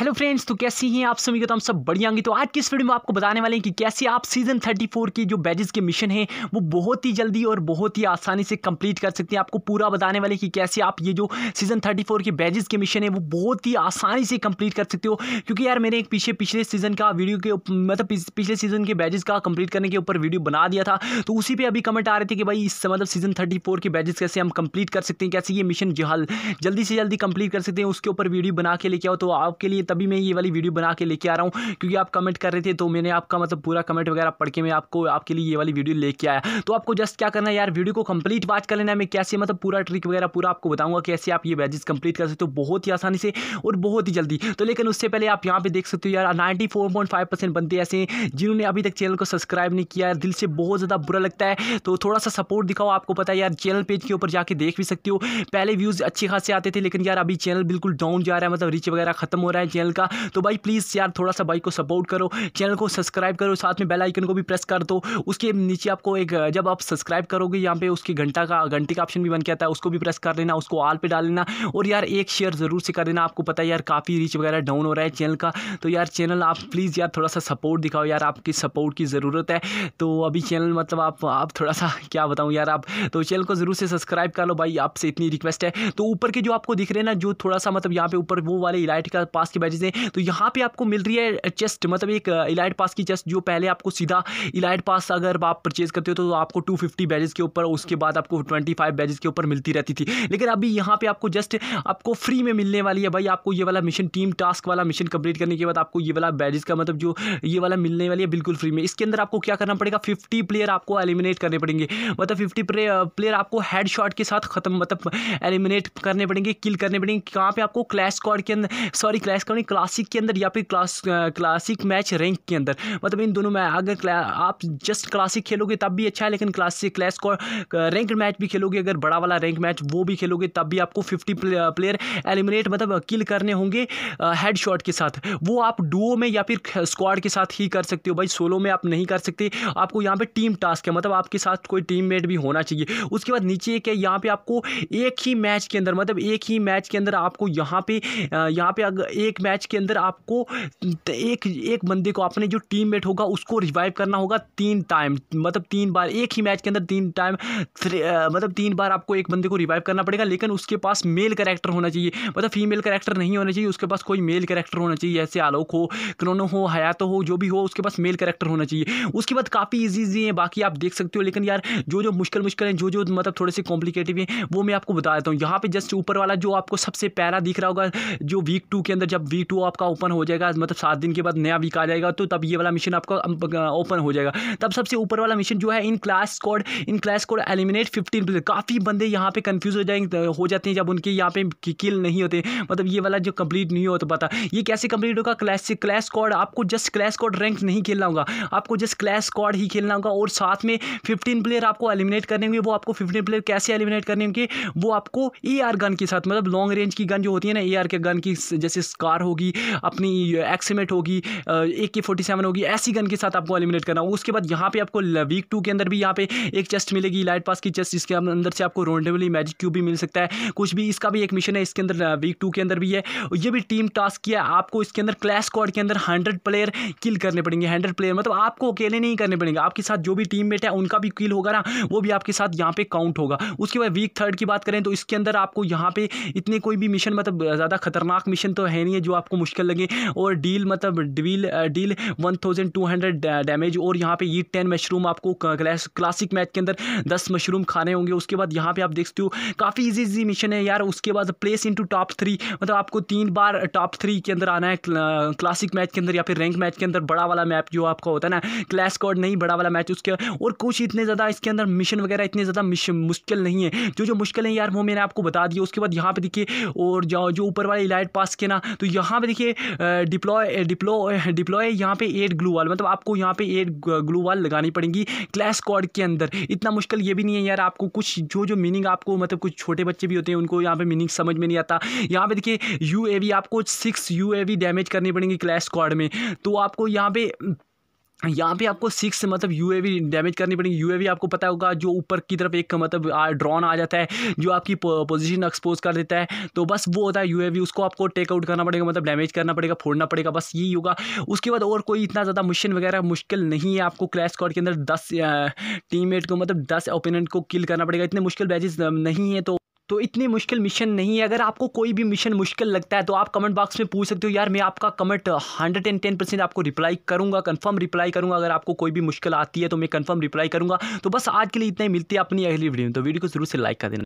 Hello friends, तो कैसी हैं आप सभी? तो हम सब बढ़िया होंगे। तो आज की इस वीडियो में आपको बताने वाले हैं कि कैसे आप सीज़न 34 के जो बैजेस के मिशन हैं वो बहुत ही जल्दी और बहुत ही आसानी से कंप्लीट कर सकते हैं। आपको पूरा बताने वाले हैं कि कैसे आप ये जो सीज़न 34 के बैजेस के मिशन है वो बहुत ही आसानी से कंप्लीट कर सकते हो, क्योंकि यार मैंने एक पिछले सीज़न का वीडियो के मतलब पिछले सीज़न के बैजेस का कंप्लीट करने के ऊपर वीडियो बना दिया था। तो उसी पर अभी कमेंट आ रहे थे कि भाई इस मतलब सीज़न 34 के बैजेस कैसे हम कंप्लीट कर सकते हैं, कैसे ये मिशन जल्दी से जल्दी कंप्लीट कर सकते हैं, उसके ऊपर वीडियो बना के लेके आओ। तो आपके लिए तभी मैं ये वाली वीडियो बना के लेके आ रहा हूँ, क्योंकि आप कमेंट कर रहे थे तो मैंने आपका मतलब पूरा कमेंट वगैरह पढ़ के मैं आपको आपके लिए ये वाली वीडियो लेके आया। तो आपको जस्ट क्या करना है यार, वीडियो को कंप्लीट वॉच कर लेना है। मैं कैसे मतलब पूरा ट्रिक वगैरह पूरा आपको बताऊंगा कैसे आप ये बैजेस कंप्लीट कर सकते हो बहुत ही आसानी से और बहुत ही जल्दी। तो लेकिन उससे पहले आप यहाँ पर देख सकते हो यार 94.5% बंदे ऐसे हैं जिन्होंने अभी तक चैनल को सब्सक्राइब नहीं किया। दिल से बहुत ज़्यादा बुरा लगता है, तो थोड़ा सा सपोर्ट दिखाओ। आपको पता है यार चैनल पेज के ऊपर जाके देख भी सकते हो, पहले व्यूज़ अच्छे खासे आते थे, लेकिन यार अभी चैनल बिल्कुल डाउन जा रहा है, मतलब रीच वगैरह खत्म हो रहा है चैनल का। तो भाई प्लीज़ यार थोड़ा सा भाई को सपोर्ट करो, चैनल को सब्सक्राइब करो, साथ में बेल आइकन को भी प्रेस कर दो। उसके नीचे आपको एक जब आप सब्सक्राइब करोगे यहाँ पे उसकी घंटे का ऑप्शन भी बन के आता है, उसको भी प्रेस कर लेना, उसको ऑल पे डाल लेना और यार एक शेयर ज़रूर से कर देना। आपको पता है यार काफ़ी रीच वगैरह डाउन हो रहा है चैनल का, तो यार चैनल आप प्लीज़ यार थोड़ा सा सपोर्ट दिखाओ यार, आपकी सपोर्ट की ज़रूरत है। तो अभी चैनल मतलब आप थोड़ा सा क्या बताऊँ यार, आप तो चैनल को ज़रूर से सब्सक्राइब कर लो भाई, आपसे इतनी रिक्वेस्ट है। तो ऊपर के जो आपको दिख रहे हैं ना, जो थोड़ा सा मतलब यहाँ पे ऊपर वो वाले इलाइट का पास के बैजेस हैं, तो यहाँ पे आपको मिल रही है चेस्ट, मतलब एक इलाइट पास की चेस्ट। जो पहले आपको सीधा इलाइट पास अगर आप परचेज करते हो तो आपको 250 बैजेस के ऊपर, उसके बाद आपको 25 बैजेस के ऊपर मिलती रहती थी, लेकिन अभी यहाँ पे आपको जस्ट आपको फ्री में मिलने वाली है भाई। आपको ये वाला मिशन टीम टास्क वाला मिशन कंप्लीट करने के बाद आपको ये वाला बैजेस का मतलब जो ये वाला मिलने वाली है बिल्कुल फ्री में। इसके अंदर आपको क्या करना पड़ेगा, 50 प्लेयर आपको एलिमिनेट करने पड़ेंगे, मतलब 50 प्लेयर आपको हेड शॉट के साथ खत्म मतलब एलिमिनेट करने पड़ेंगे, किल करने पड़ेंगे। कहाँ पे आपको क्लैश स्क्वाड के अंदर, सॉरी क्लैश स्क्वाड क्लासिक के अंदर या फिर क्लासिक मैच रैंक के अंदर, मतलब इन दोनों में अगर आप जस्ट क्लासिक खेलोगे तब भी अच्छा है, लेकिन क्लैश स्क्वाड रैंक मैच भी खेलोगे, अगर बड़ा वाला रैंक मैच वो भी खेलोगे तब भी आपको 50 प्लेयर एलिमिनेट मतलब किल करने होंगे हेड शॉट के साथ। वो आप डुओ में या फिर स्क्वाड के साथ ही कर सकते हो भाई, सोलो में आप नहीं कर सकते। आपको यहाँ पर टीम टास्क है, मतलब आपके साथ कोई टीम मेट भी होना चाहिए। उसके बाद नीचे एक है, यहाँ पे आपको एक ही मैच के अंदर मतलब एक ही मैच के अंदर आपको यहाँ पे अगर एक मैच के अंदर आपको एक बंदे को अपने जो टीममेट होगा उसको रिवाइव करना होगा 3 टाइम, मतलब 3 बार एक ही मैच के अंदर 3 टाइम मतलब 3 बार आपको एक बंदे को रिवाइव करना पड़ेगा। लेकिन उसके पास मेल कैरेक्टर होना चाहिए, मतलब फीमेल कैरेक्टर नहीं होना चाहिए, उसके पास कोई मेल कैरेक्टर होना चाहिए, जैसे आलोक हो, क्रोनो हो, हयातो हो, जो भी हो उसके पास मेल कैरेक्टर होना चाहिए। उसके बाद काफ़ी ईजी है बाकी आप देख सकते हो, लेकिन यार जो मुश्किल है, जो मतलब थोड़े से कॉम्प्लिकेटिव हैं वो मैं आपको बता देता हूँ। यहाँ पे जस्ट ऊपर वाला जो आपको सबसे पहला दिख रहा होगा, जो वीक 2 के अंदर, जब वीक 2 आपका ओपन हो जाएगा, मतलब 7 दिन के बाद नया वीक आ जाएगा, तो तब ये वाला मिशन आपका ओपन हो जाएगा। तब सबसे ऊपर वाला मिशन जो है इन क्लास कोड एलिमिनेट 15। काफ़ी बंदे यहाँ पे कंफ्यूज हो जाते हैं जब उनके यहाँ पे किल नहीं होते, मतलब ये वाला जो कंप्लीट नहीं होता पता ये कैसे कंप्लीट होगा। क्लैश कोड आपको जस्ट क्लैश कोड रैंक नहीं खेलना होगा, आपको जस्ट क्लैश कोड ही खेलना होगा और साथ में 15 प्लेयर आपको एलिमिनेट करने होंगे। वो आपको 15 प्लेयर कैसे एलिमिनेट करने होंगे, वो आपको AR गन के साथ, मतलब लॉन्ग रेंज की गन जो होती है ना, AR के गन की, जैसे स्कार होगी अपनी, एक्समेट होगी, AK-47 होगी, ऐसी गन के साथ आपको एलिमिनेट करना होगा। उसके बाद यहाँ पे आपको वीक 2 के अंदर भी यहाँ पे एक चेस्ट मिलेगी, लाइट पास की चेस्ट, जिसके अंदर से आपको रोंडेबली मैजिक क्यूब भी मिल सकता है, कुछ भी इसका भी एक मिशन है, इसके अंदर वीक 2 के अंदर भी है। ये भी टीम टास्क किया, आपको इसके अंदर क्लैश स्क्वाड के अंदर 100 प्लेयर किल करने पड़ेंगे। 100 प्लेयर मतलब आपको अकेले नहीं करने पड़ेंगे, आपके साथ जो भी टीममेट है उनका भी किल होगा ना, वो भी आपके साथ यहाँ पर काउंट होगा। उसके बाद वीक 3 की बात करें तो इसके अंदर आपको यहाँ पे इतने कोई भी मिशन मतलब ज़्यादा खतरनाक मिशन तो है नहीं है जो आपको मुश्किल लगे। और डील मतलब डील 1200 डैमेज, और यहाँ पे ये 10 मशरूम आपको क्लासिक मैच के अंदर 10 मशरूम खाने होंगे। उसके बाद यहाँ पे आप देख सकते हो काफ़ी इजी मिशन है यार। उसके बाद प्लेस इनटू टॉप 3, मतलब आपको 3 बार टॉप 3 के अंदर आना है, क्लासिक मैच के अंदर या फिर रैंक मैच के अंदर, बड़ा वाला मैप जो आपका होता है ना, क्लैश स्क्वाड नहीं, बड़ा वाला मैच। उसके और कुछ इतने ज़्यादा इसके अंदर मिशन वगैरह इतने ज़्यादा मुश्किल नहीं है, जो मुश्किल है यार वो मैंने आपको बता दिया। उसके बाद यहाँ पे देखिए, और जो ऊपर वाले इलाइट पास के ना, तो यहाँ पे देखिए डिप्लॉय यहाँ पे 8 ग्लू वाल, मतलब आपको यहाँ पे 8 ग्लू वाल लगानी पड़ेगी क्लैश स्क्वाड के अंदर। इतना मुश्किल ये भी नहीं है यार, आपको कुछ जो मीनिंग आपको मतलब कुछ छोटे बच्चे भी होते हैं उनको यहाँ पे मीनिंग समझ में नहीं आता। यहाँ पे देखिए UAV, आपको 6 UAV डैमेज करनी पड़ेंगी क्लैश स्क्वाड में, तो आपको यहाँ पे यहाँ पे आपको 6 मतलब यूएवी डैमेज करनी पड़ेगी। यूएवी आपको पता होगा जो ऊपर की तरफ एक मतलब ड्रोन आ जाता है जो आपकी पोजीशन एक्सपोज कर देता है, तो बस वो होता है यूएवी, उसको आपको टेक आउट करना पड़ेगा, मतलब डैमेज करना पड़ेगा, फोड़ना पड़ेगा, बस यही होगा। उसके बाद और कोई इतना ज़्यादा मिशन वगैरह मुश्किल नहीं है। आपको क्रैश स्क्वाड के अंदर 10 टीममेट को मतलब 10 ओपोनेंट को किल करना पड़ेगा, इतने मुश्किल बैचेस नहीं है, तो इतने मुश्किल मिशन नहीं है। अगर आपको कोई भी मिशन मुश्किल लगता है तो आप कमेंट बॉक्स में पूछ सकते हो, यार मैं आपका कमेंट 110% आपको रिप्लाई करूंगा, कंफर्म रिप्लाई करूंगा। अगर आपको कोई भी मुश्किल आती है तो मैं कंफर्म रिप्लाई करूंगा। तो बस आज के लिए इतना ही, मिलते हैं अपनी अगली वीडियो में, तो वीडियो को जरूर से लाइक कर देना।